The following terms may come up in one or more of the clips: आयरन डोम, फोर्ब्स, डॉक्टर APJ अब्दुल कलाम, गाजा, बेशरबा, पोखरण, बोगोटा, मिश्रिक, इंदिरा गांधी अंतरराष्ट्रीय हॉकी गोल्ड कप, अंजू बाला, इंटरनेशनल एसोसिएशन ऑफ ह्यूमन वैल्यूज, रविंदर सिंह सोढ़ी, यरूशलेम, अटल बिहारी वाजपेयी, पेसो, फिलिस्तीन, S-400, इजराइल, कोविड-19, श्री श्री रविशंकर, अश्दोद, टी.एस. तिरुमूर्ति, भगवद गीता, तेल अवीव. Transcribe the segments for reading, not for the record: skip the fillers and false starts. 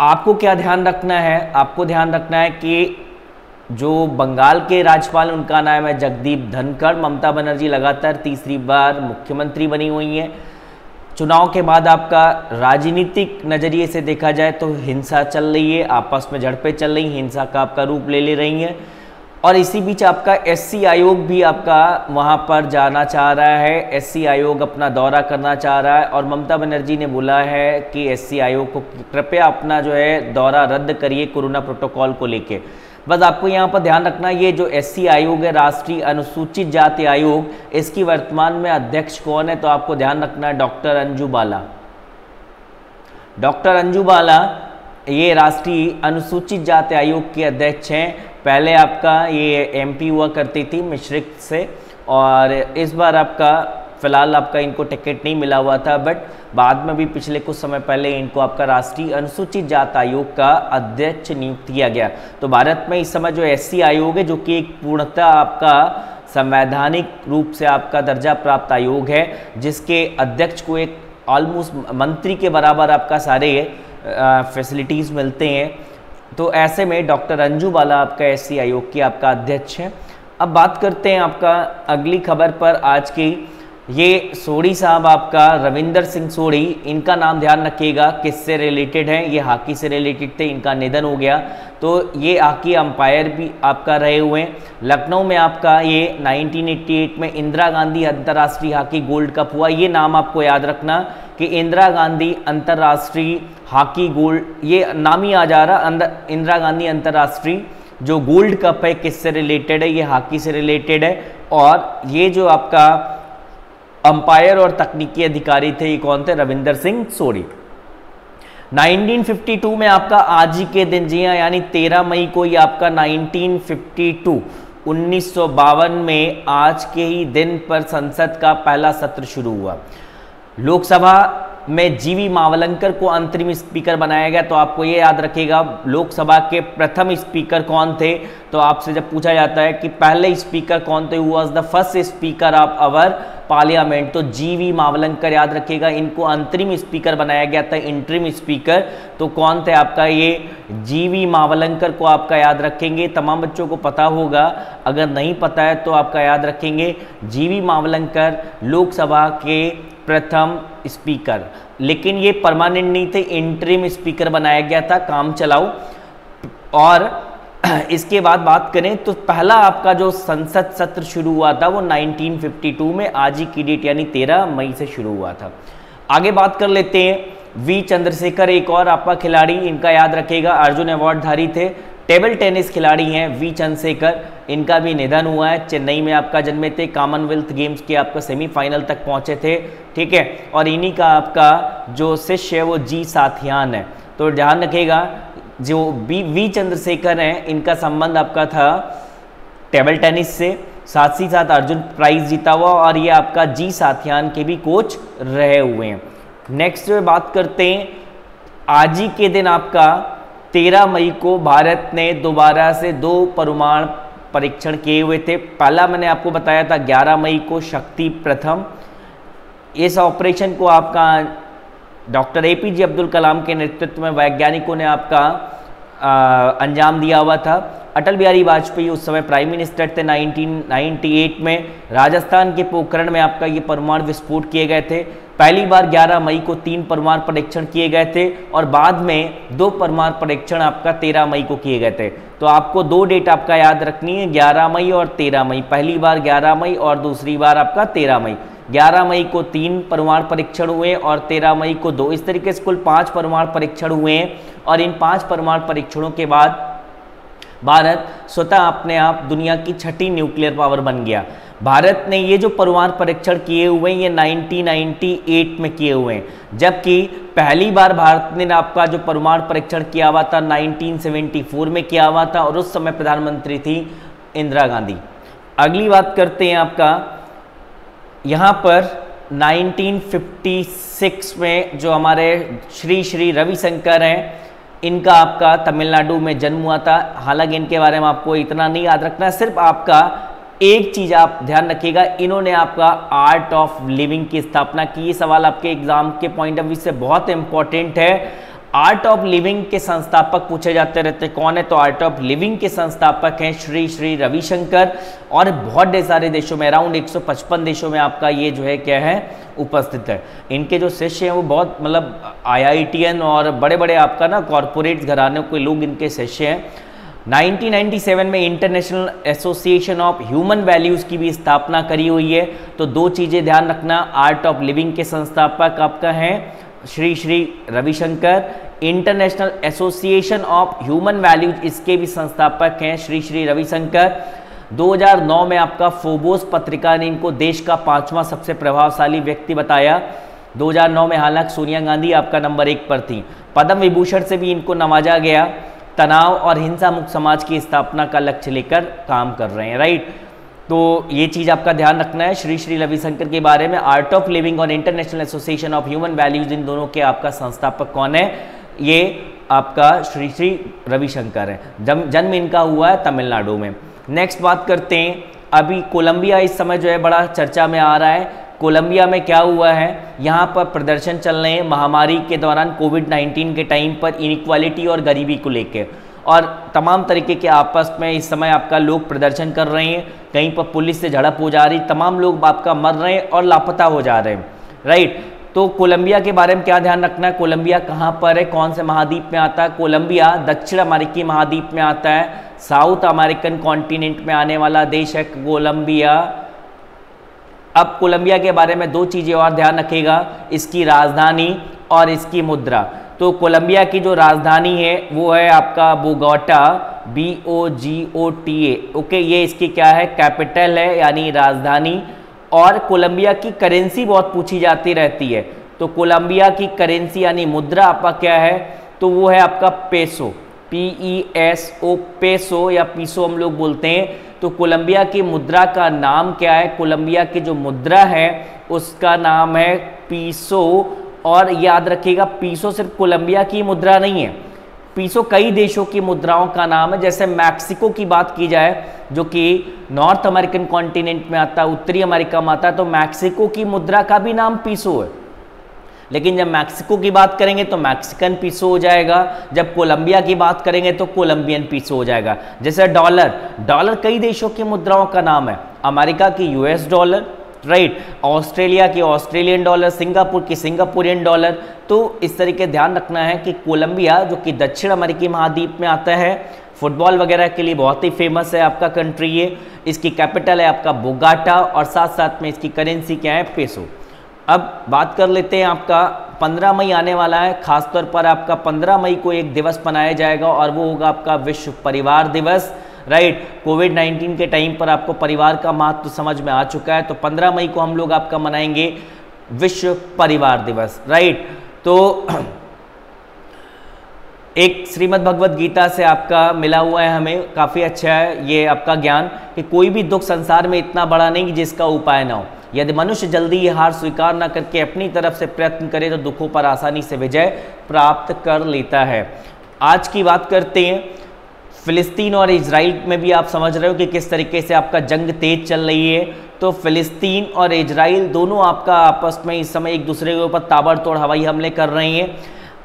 आपको क्या ध्यान रखना है, आपको ध्यान रखना है कि जो बंगाल के राज्यपाल उनका नाम है जगदीप धनखड़। ममता बनर्जी लगातार तीसरी बार मुख्यमंत्री बनी हुई हैं। चुनाव के बाद आपका राजनीतिक नज़रिए से देखा जाए तो हिंसा चल रही है, आपस में झड़पें चल रही, हिंसा का आपका रूप ले ले रही हैं। और इसी बीच आपका एससी आयोग भी आपका वहाँ पर जाना चाह रहा है, एससी आयोग अपना दौरा करना चाह रहा है और ममता बनर्जी ने बोला है कि एससी आयोग को कृपया अपना जो है दौरा रद्द करिए कोरोना प्रोटोकॉल को लेके। बस आपको यहाँ पर ध्यान रखना, ये जो एससी आयोग है, राष्ट्रीय अनुसूचित जाति आयोग, इसकी वर्तमान में अध्यक्ष कौन है तो आपको ध्यान रखना है डॉक्टर अंजू बाला। डॉक्टर अंजू बाला ये राष्ट्रीय अनुसूचित जाति आयोग के अध्यक्ष हैं। पहले आपका ये एमपी हुआ करती थी मिश्रिक से और इस बार आपका फिलहाल आपका इनको टिकट नहीं मिला हुआ था, बट बाद में भी पिछले कुछ समय पहले इनको आपका राष्ट्रीय अनुसूचित जाति आयोग का अध्यक्ष नियुक्त किया गया। तो भारत में इस समय जो एससी आयोग है, जो कि एक पूर्णतः आपका संवैधानिक रूप से आपका दर्जा प्राप्त आयोग है, जिसके अध्यक्ष को एक ऑलमोस्ट मंत्री के बराबर आपका सारे फैसिलिटीज़ मिलते हैं। तो ऐसे में डॉक्टर अंजू बाला आपका एससी आयोग की आपका अध्यक्ष है। अब बात करते हैं आपका अगली खबर पर आज की। ये सोढ़ी साहब आपका रविंदर सिंह सोढ़ी, इनका नाम ध्यान रखिएगा किससे रिलेटेड हैं, ये हॉकी से रिलेटेड थे, इनका निधन हो गया। तो ये हॉकी अंपायर भी आपका रहे हुए हैं। लखनऊ में आपका ये 1988 में इंदिरा गांधी अंतरराष्ट्रीय हॉकी गोल्ड कप हुआ, ये नाम आपको याद रखना कि इंदिरा गांधी अंतरराष्ट्रीय हॉकी गोल्ड, ये नाम ही आ जा रहा, इंदिरा गांधी अंतर्राष्ट्रीय जो गोल्ड कप है किससे रिलेटेड है, ये हॉकी से रिलेटेड है। और ये जो आपका अंपायर और तकनीकी अधिकारी थे, ये कौन थे, रविंदर सिंह सोढ़ी। 1952 में आपका आज ही के दिन, जी हाँ, यानी 13 मई को ये आपका 1952 में आज के ही दिन पर संसद का पहला सत्र शुरू हुआ। लोकसभा में जीवी मावलंकर को अंतरिम स्पीकर बनाया गया। तो आपको ये याद रखेगा लोकसभा के प्रथम स्पीकर कौन थे, तो आपसे जब पूछा जाता है कि पहले स्पीकर कौन थे, who was the first speaker of our parliament, तो जीवी मावलंकर याद रखेगा, इनको अंतरिम स्पीकर बनाया गया था, इंटरिम स्पीकर। तो कौन थे आपका ये जीवी मावलंकर, को आपका याद रखेंगे, तमाम बच्चों को पता होगा, अगर नहीं पता है तो आपका याद रखेंगे जीवी मावलंकर लोकसभा के प्रथम स्पीकर। लेकिन ये परमानेंट नहीं थे, इंटरिम स्पीकर बनाया गया था, काम चलाऊ। और इसके बाद बात करें तो पहला आपका जो संसद सत्र शुरू हुआ था वो 1952 में आज ही की डेट यानी 13 मई से शुरू हुआ था। आगे बात कर लेते हैं, वी चंद्रशेखर एक और आपका खिलाड़ी, इनका याद रखेगा, अर्जुन अवार्डधारी थे, टेबल टेनिस खिलाड़ी हैं वी चंद्रशेखर, इनका भी निधन हुआ है। चेन्नई में आपका जन्मे थे, कॉमनवेल्थ गेम्स के आपका सेमीफाइनल तक पहुंचे थे, ठीक है। और इन्हीं का आपका जो शिष्य है वो जी साथियान है। तो ध्यान रखिएगा जो वी चंद्रशेखर हैं, इनका संबंध आपका था टेबल टेनिस से, साथ ही साथ अर्जुन प्राइज जीता हुआ, और ये आपका जी साथियान के भी कोच रहे हुए हैं। नेक्स्ट में बात करते हैं, आज ही के दिन आपका 13 मई को भारत ने दोबारा से दो परमाणु परीक्षण किए हुए थे। पहला मैंने आपको बताया था 11 मई को शक्ति प्रथम, इस ऑपरेशन को आपका डॉक्टर APJ अब्दुल कलाम के नेतृत्व में वैज्ञानिकों ने आपका अंजाम दिया हुआ था। अटल बिहारी वाजपेयी उस समय प्राइम मिनिस्टर थे। 1998 में राजस्थान के पोखरण में आपका ये परमाणु विस्फोट किए गए थे। पहली बार 11 मई को 3 परमाणु परीक्षण किए गए थे और बाद में 2 परमाणु परीक्षण आपका 13 मई को किए गए थे। तो आपको 2 डेट आपका याद रखनी है, 11 मई और 13 मई। पहली बार 11 मई और दूसरी बार आपका 13 मई। 11 मई को 3 परमाणु परीक्षण हुए और 13 मई को 2, इस तरीके से कुल 5 परमाणु परीक्षण हुए हैं। और इन 5 परमाणु परीक्षणों के बाद भारत स्वतः अपने आप दुनिया की 6ठी न्यूक्लियर पावर बन गया। भारत ने ये जो परमाणु परीक्षण किए हुए हैं ये 1998 में किए हुए हैं, जबकि पहली बार भारत ने आपका जो परमाणु परीक्षण किया हुआ था 1974 में किया हुआ था, और उस समय प्रधानमंत्री थी इंदिरा गांधी। अगली बात करते हैं आपका, यहाँ पर 1956 में जो हमारे श्री श्री रविशंकर हैं, इनका आपका तमिलनाडु में जन्म हुआ था। हालांकि इनके बारे में आपको इतना नहीं याद रखना, सिर्फ आपका एक चीज़ आप ध्यान रखिएगा, इन्होंने आपका आर्ट ऑफ लिविंग की स्थापना की। ये सवाल आपके एग्जाम के पॉइंट ऑफ व्यू से बहुत इंपॉर्टेंट है। आर्ट ऑफ लिविंग के संस्थापक पूछे जाते रहते कौन है, तो आर्ट ऑफ लिविंग के संस्थापक हैं श्री श्री रविशंकर। और बहुत ढेर सारे देशों में, अराउंड 155 देशों में आपका ये जो है क्या है उपस्थित है। इनके जो शिष्य हैं वो बहुत मतलब IITN और बड़े बड़े आपका ना कॉरपोरेट घराने के लोग इनके शिष्य हैं। 1997 में इंटरनेशनल एसोसिएशन ऑफ ह्यूमन वैल्यूज की भी स्थापना करी हुई है। तो दो चीज़ें ध्यान रखना, आर्ट ऑफ लिविंग के संस्थापक आपका हैं श्री श्री रविशंकर, इंटरनेशनल एसोसिएशन ऑफ ह्यूमन वैल्यूज इसके भी संस्थापक हैं श्री श्री रविशंकर। 2009 में आपका फोर्ब्स पत्रिका ने इनको देश का 5वां सबसे प्रभावशाली व्यक्ति बताया। 2009 में हालांकि सोनिया गांधी आपका नंबर 1 पर थी। पद्म विभूषण से भी इनको नवाजा गया। तनाव और हिंसा मुक्त समाज की स्थापना का लक्ष्य लेकर काम कर रहे हैं, राइट। तो ये चीज़ आपका ध्यान रखना है श्री श्री रविशंकर के बारे में। आर्ट ऑफ लिविंग और इंटरनेशनल एसोसिएशन ऑफ ह्यूमन वैल्यूज, इन दोनों के आपका संस्थापक कौन है, ये आपका श्री श्री रविशंकर है। जन्म इनका हुआ है तमिलनाडु में। नेक्स्ट बात करते हैं, अभी कोलंबिया इस समय जो है बड़ा चर्चा में आ रहा है। कोलंबिया में क्या हुआ है, यहाँ पर प्रदर्शन चल रहे हैं महामारी के दौरान कोविड-19 के टाइम पर इनइक्वालिटी और गरीबी को लेकर, और तमाम तरीके के आपस में इस समय आपका लोग प्रदर्शन कर रहे हैं। कहीं पर पुलिस से झड़प हो जा रही, तमाम लोग आपका मर रहे हैं और लापता हो जा रहे हैं, राइट। तो कोलंबिया के बारे में क्या ध्यान रखना है, कोलंबिया कहाँ पर है, कौन से महाद्वीप में आता है। कोलंबिया दक्षिण अमेरिकी महाद्वीप में आता है, साउथ अमेरिकन कॉन्टिनेंट में आने वाला देश है कोलंबिया। अब कोलंबिया के बारे में दो चीज़ें और ध्यान रखिएगा, इसकी राजधानी और इसकी मुद्रा। तो कोलंबिया की जो राजधानी है वो है आपका बोगोटा, BOGOTA, ओके। ये इसकी क्या है, कैपिटल है यानी राजधानी। और कोलंबिया की करेंसी बहुत पूछी जाती रहती है, तो कोलंबिया की करेंसी यानी मुद्रा आपका क्या है, तो वो है आपका पेसो, PESO, पेसो या पीसो हम लोग बोलते हैं। तो कोलंबिया की मुद्रा का नाम क्या है, कोलंबिया की जो मुद्रा है उसका नाम है पीसो। और याद रखिएगा पीसो सिर्फ कोलंबिया की मुद्रा नहीं है, पीसो कई देशों की मुद्राओं का नाम है। जैसे मैक्सिको की बात की जाए जो कि नॉर्थ अमेरिकन कॉन्टिनेंट में आता है, उत्तरी अमेरिका में आता है, तो मैक्सिको की मुद्रा का भी नाम पीसो है। लेकिन जब मैक्सिको की बात करेंगे तो मैक्सिकन पीसो हो जाएगा, जब कोलंबिया की बात करेंगे तो कोलंबियन पीसो हो जाएगा। जैसे डॉलर कई देशों की मुद्राओं का नाम है, अमेरिका की US डॉलर, राइट, ऑस्ट्रेलिया की ऑस्ट्रेलियन डॉलर, सिंगापुर की सिंगापुरियन डॉलर। तो इस तरीके ध्यान रखना है कि कोलंबिया जो कि दक्षिण अमेरिकी महाद्वीप में आता है, फुटबॉल वगैरह के लिए बहुत ही फेमस है आपका कंट्री ये। इसकी कैपिटल है आपका बोगोटा और साथ साथ में इसकी करेंसी क्या है, पेसो। अब बात कर लेते हैं, आपका 15 मई आने वाला है, खासतौर पर आपका 15 मई को एक दिवस मनाया जाएगा और वो होगा आपका विश्व परिवार दिवस, राइट। कोविड-19 के टाइम पर आपको परिवार का महत्व समझ में आ चुका है, तो 15 मई को हम लोग आपका मनाएंगे विश्व परिवार दिवस, राइट। तो एक श्रीमद् भगवद गीता से आपका मिला हुआ है हमें, काफ़ी अच्छा है ये आपका ज्ञान कि कोई भी दुख संसार में इतना बड़ा नहीं कि जिसका उपाय ना हो। यदि मनुष्य जल्दी ये हार स्वीकार न करके अपनी तरफ से प्रयत्न करे तो दुखों पर आसानी से विजय प्राप्त कर लेता है। आज की बात करते हैं, फिलिस्तीन और इजराइल में भी आप समझ रहे हो कि किस तरीके से आपका जंग तेज चल रही है। तो फिलिस्तीन और इजराइल दोनों आपका आपस में इस समय एक दूसरे के ऊपर ताबड़तोड़ हवाई हमले कर रहे हैं।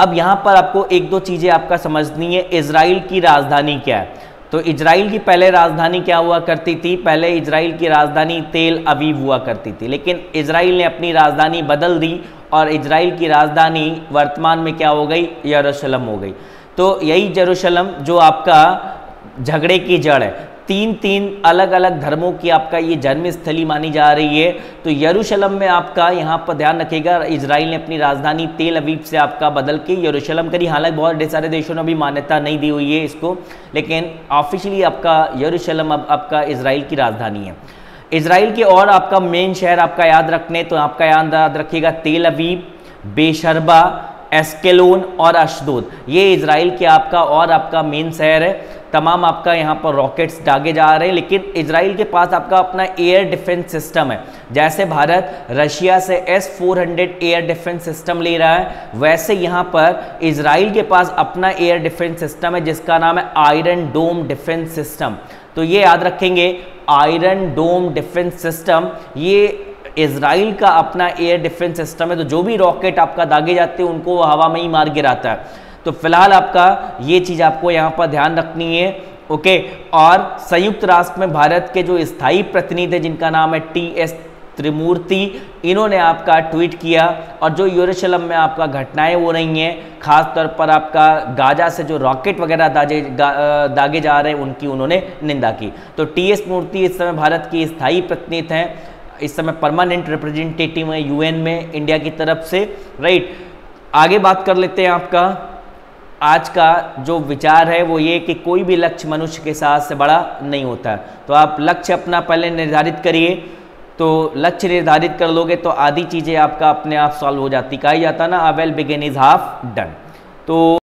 अब यहाँ पर आपको एक दो चीज़ें आपका समझनी है, इजराइल की राजधानी क्या है। तो इजराइल की पहले राजधानी क्या हुआ करती थी, पहले इजराइल की राजधानी तेल अवीव हुआ करती थी, लेकिन इजराइल ने अपनी राजधानी बदल दी और इजराइल की राजधानी वर्तमान में क्या हो गई, यरूशलेम हो गई। तो यही यरूशलेम जो आपका झगड़े की जड़ है, तीन अलग अलग धर्मों की आपका ये जन्मस्थली मानी जा रही है। तो यरूशलेम में आपका यहाँ पर ध्यान रखिएगा, इजराइल ने अपनी राजधानी तेल अवीव से आपका बदल के यरूशलेम करी। हालांकि बहुत ढेर सारे देशों ने भी मान्यता नहीं दी हुई है इसको, लेकिन ऑफिशियली आपका यरूशलेम अब आपका इजराइल की राजधानी है। इजराइल के और आपका मेन शहर आपका याद रखने, तो आपका याद रखिएगा तेल अवीव, बेशरबा, एस्केलोन और अश्दोद, ये इजराइल के आपका और आपका मेन शहर है। तमाम आपका यहाँ पर रॉकेट्स दागे जा रहे हैं, लेकिन इजराइल के पास आपका अपना एयर डिफेंस सिस्टम है। जैसे भारत रशिया से S-400 एयर डिफेंस सिस्टम ले रहा है, वैसे यहाँ पर इजराइल के पास अपना एयर डिफेंस सिस्टम है जिसका नाम है आयरन डोम डिफेंस सिस्टम। तो ये याद रखेंगे, आयरन डोम डिफेंस सिस्टम, ये इजराइल का अपना एयर डिफेंस सिस्टम है। तो जो भी रॉकेट आपका दागे जाते हैं उनको हवा में ही मार गिराता है। तो फिलहाल आपका ये चीज़ आपको यहाँ पर ध्यान रखनी है, ओके। और संयुक्त राष्ट्र में भारत के जो स्थायी प्रतिनिधि जिनका नाम है टी.एस. तिरुमूर्ति, इन्होंने आपका ट्वीट किया और जो यूरेशलम में आपका घटनाएं हो रही हैं, खास तौर पर आपका गाजा से जो रॉकेट वगैरह दागे जा रहे हैं, उनकी उन्होंने निंदा की। तो टी.एस. तिरुमूर्ति इस समय भारत की स्थायी प्रतिनिधि हैं, इस समय परमानेंट रिप्रेजेंटेटिव है यूएन में इंडिया की तरफ से, राइट। आगे बात कर लेते हैं, आपका आज का जो विचार है वो ये कि कोई भी लक्ष्य मनुष्य के साथ से बड़ा नहीं होता है। तो आप लक्ष्य अपना पहले निर्धारित करिए, तो लक्ष्य निर्धारित कर लोगे तो आधी चीज़ें आपका अपने आप सॉल्व हो जाती। कहा जाता ना, a well begin is half done. तो